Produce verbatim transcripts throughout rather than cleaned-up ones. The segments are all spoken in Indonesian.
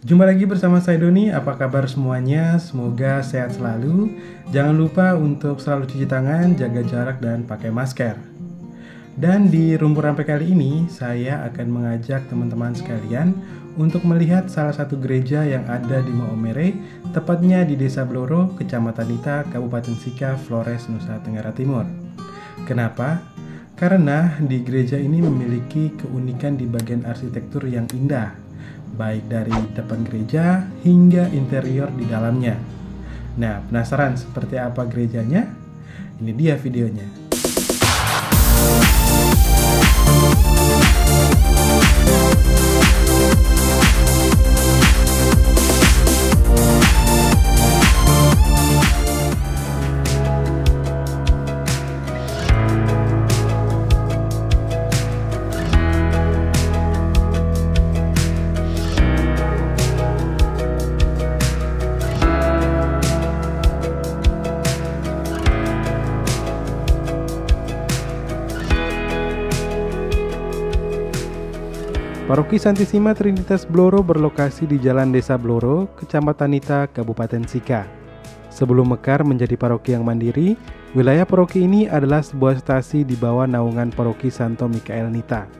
Jumpa lagi bersama saya Doni, apa kabar semuanya? Semoga sehat selalu. Jangan lupa untuk selalu cuci tangan, jaga jarak, dan pakai masker. Dan di Rumpu Rampe kali ini, saya akan mengajak teman-teman sekalian untuk melihat salah satu gereja yang ada di Maumere, tepatnya di Desa Bloro, Kecamatan Nita, Kabupaten Sika, Flores, Nusa Tenggara Timur. Kenapa? Karena di gereja ini memiliki keunikan di bagian arsitektur yang indah, baik dari depan gereja hingga interior di dalamnya. Nah, penasaran seperti apa gerejanya? Ini dia videonya. Paroki Santissima Trinitas Bloro berlokasi di Jalan Desa Bloro, Kecamatan Nita, Kabupaten Sika. Sebelum mekar menjadi paroki yang mandiri, wilayah paroki ini adalah sebuah stasi di bawah naungan Paroki Santo Mikael Nita.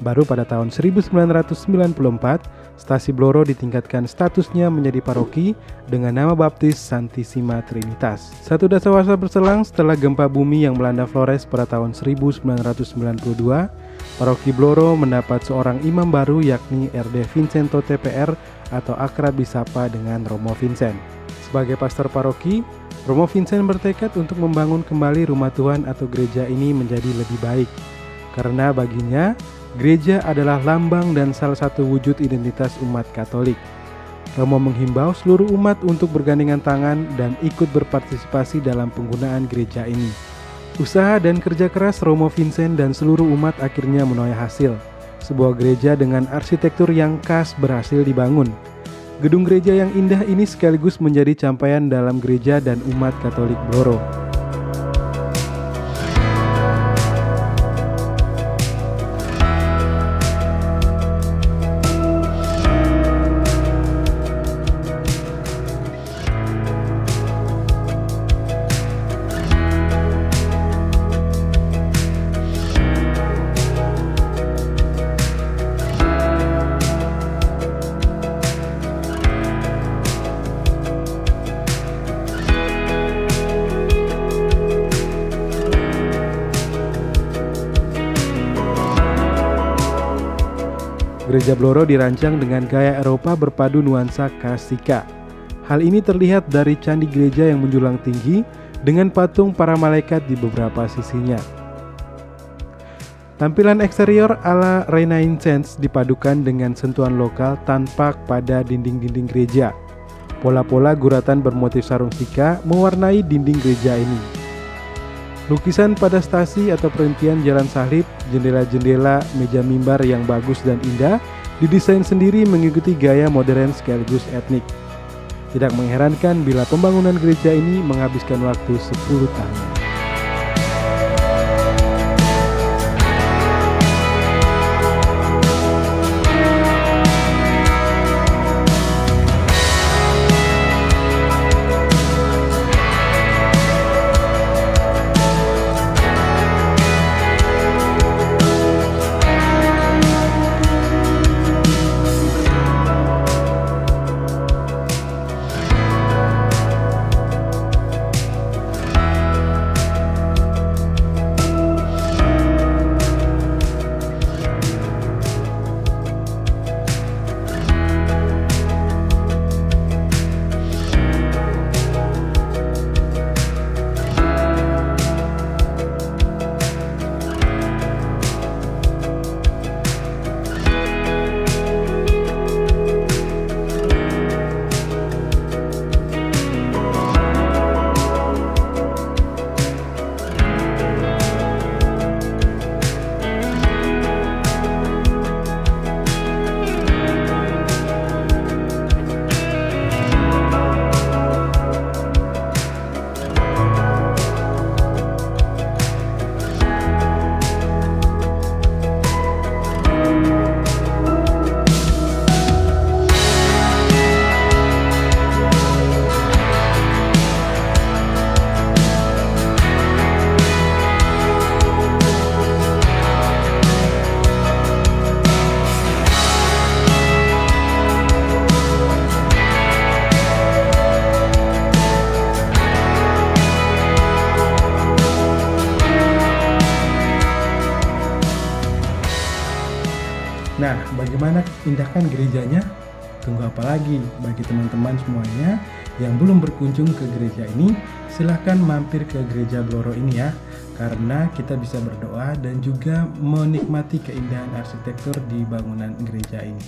Baru pada tahun seribu sembilan ratus sembilan puluh empat, stasi Bloro ditingkatkan statusnya menjadi paroki dengan nama baptis Santissima Trinitas. Satu dasawarsa berselang setelah gempa bumi yang melanda Flores pada tahun seribu sembilan ratus sembilan puluh dua, Paroki Bloro mendapat seorang imam baru yakni R D Vincent Tote P R atau akrab disapa dengan Romo Vincent. Sebagai pastor paroki, Romo Vincent bertekad untuk membangun kembali rumah Tuhan atau gereja ini menjadi lebih baik. Karena baginya, gereja adalah lambang dan salah satu wujud identitas umat Katolik. Romo menghimbau seluruh umat untuk bergandengan tangan dan ikut berpartisipasi dalam penggunaan gereja ini. Usaha dan kerja keras Romo Vincent dan seluruh umat akhirnya menuai hasil. Sebuah gereja dengan arsitektur yang khas berhasil dibangun. Gedung gereja yang indah ini sekaligus menjadi capaian dalam gereja dan umat Katolik Bloro. Gereja Bloro dirancang dengan gaya Eropa berpadu nuansa khas Sika. Hal ini terlihat dari candi gereja yang menjulang tinggi dengan patung para malaikat di beberapa sisinya. Tampilan eksterior ala Renaissance dipadukan dengan sentuhan lokal tampak pada dinding-dinding gereja. Pola-pola guratan bermotif sarung Sika mewarnai dinding gereja ini. Lukisan pada stasi atau perhentian jalan salib, jendela-jendela, meja mimbar yang bagus dan indah, didesain sendiri mengikuti gaya modern sekaligus etnik. Tidak mengherankan bila pembangunan gereja ini menghabiskan waktu sepuluh tahun. indahkan gerejanya, tunggu apa lagi? Bagi teman-teman semuanya yang belum berkunjung ke gereja ini, silahkan mampir ke gereja Bloro ini ya, karena kita bisa berdoa dan juga menikmati keindahan arsitektur di bangunan gereja ini.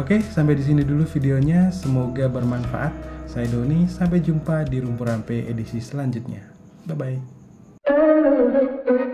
Oke, sampai di sini dulu videonya, semoga bermanfaat. Saya Doni, sampai jumpa di Rumpu Rampe edisi selanjutnya. Bye-bye.